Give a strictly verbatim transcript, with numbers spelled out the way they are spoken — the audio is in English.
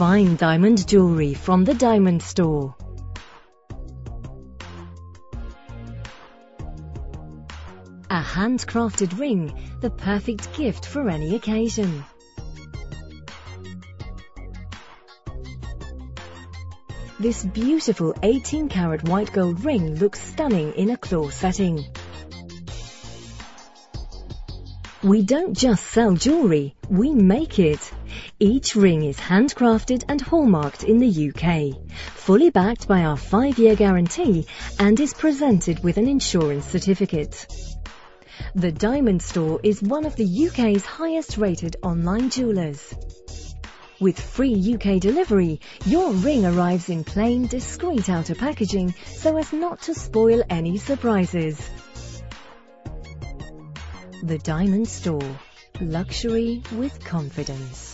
fine diamond jewelry from the Diamond Store. A handcrafted ring, the perfect gift for any occasion. This beautiful eighteen karat white gold ring looks stunning in a claw setting. We don't just sell jewelry, we make it. Each ring is handcrafted and hallmarked in the U K, fully backed by our five year guarantee and is presented with an insurance certificate. The Diamond Store is one of the U K's highest rated online jewellers. With free U K delivery, your ring arrives in plain, discreet outer packaging so as not to spoil any surprises. The Diamond Store. Luxury with confidence.